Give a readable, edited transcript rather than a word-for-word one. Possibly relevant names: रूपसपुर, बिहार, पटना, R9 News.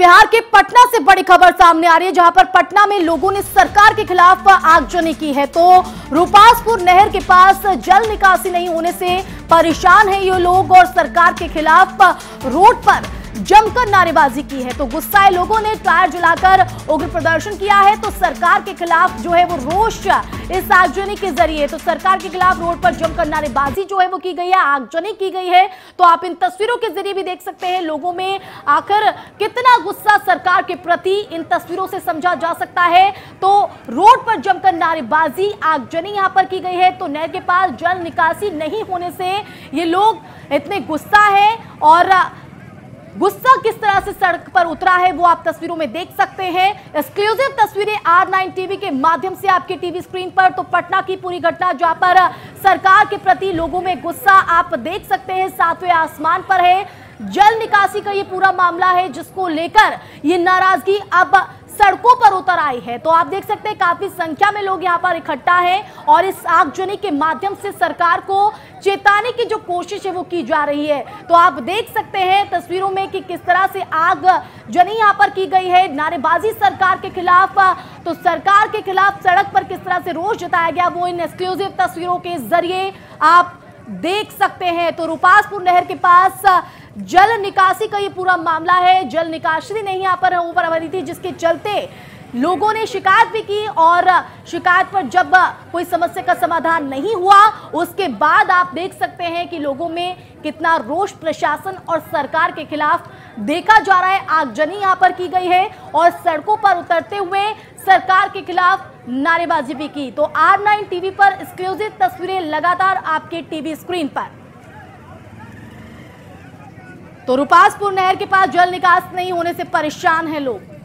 बिहार के पटना से बड़ी खबर सामने आ रही है, जहां पर पटना में लोगों ने सरकार के खिलाफ आगजनी की है। तो रूपसपुर नहर के पास जल निकासी नहीं होने से परेशान है ये लोग और सरकार के खिलाफ रोड पर जमकर नारेबाजी की है। तो गुस्साए लोगों ने टायर जलाकर उग्र प्रदर्शन किया है। तो सरकार के खिलाफ जो है वो रोष इस आगजनी के जरिए, तो सरकार के खिलाफ रोड पर जमकर नारेबाजी जो है वो की गई है, आगजनी की गई है। तो आप इन तस्वीरों के जरिए भी देख सकते हैं लोगों में आखिर कितना गुस्सा सरकार के प्रति इन तस्वीरों से समझा जा सकता है। तो रोड पर जमकर नारेबाजी, आगजनी यहाँ पर की गई है। तो नहर के पास जल निकासी नहीं होने से ये लोग इतने गुस्सा है और गुस्सा किस तरह से सड़क पर उतरा है वो आप तस्वीरों में देख सकते हैं। एक्सक्लूसिव तस्वीरें R9 टीवी के माध्यम से आपके टीवी स्क्रीन पर। तो पटना की पूरी घटना जहां पर सरकार के प्रति लोगों में गुस्सा आप देख सकते हैं सातवें आसमान पर है। जल निकासी का ये पूरा मामला है जिसको लेकर ये नाराजगी अब सड़कों पर उतर आई है। तो आप देख सकते हैं काफी संख्या में लोग यहाँ पर इकट्ठा हैं और इस आगजनी के माध्यम से सरकार को चेताने की जो कोशिश है वो की जा रही है। तो आप देख सकते हैं तस्वीरों में कि किस तरह से आगजनी यहाँ पर की गई है, नारेबाजी सरकार के खिलाफ। तो सरकार के खिलाफ सड़क पर किस तरह से रोष जताया गया वो इन एक्सक्लूसिव तस्वीरों के जरिए आप देख सकते हैं। तो रूपसपुर नहर के पास जल निकासी का ये पूरा मामला है, जल निकासी नहीं यहाँ पर ऊपर आ रही थी, जिसके चलते लोगों ने शिकायत भी की और शिकायत पर जब कोई समस्या का समाधान नहीं हुआ उसके बाद आप देख सकते हैं कि लोगों में कितना रोष प्रशासन और सरकार के खिलाफ देखा जा रहा है। आगजनी यहाँ पर की गई है और सड़कों पर उतरते हुए सरकार के खिलाफ नारेबाजी भी की। तो R9 टीवी पर एक्सक्लूसिव तस्वीरें लगातार आपके टीवी स्क्रीन पर। तो रूपसपुर नहर के पास जल निकास नहीं होने से परेशान है लोग।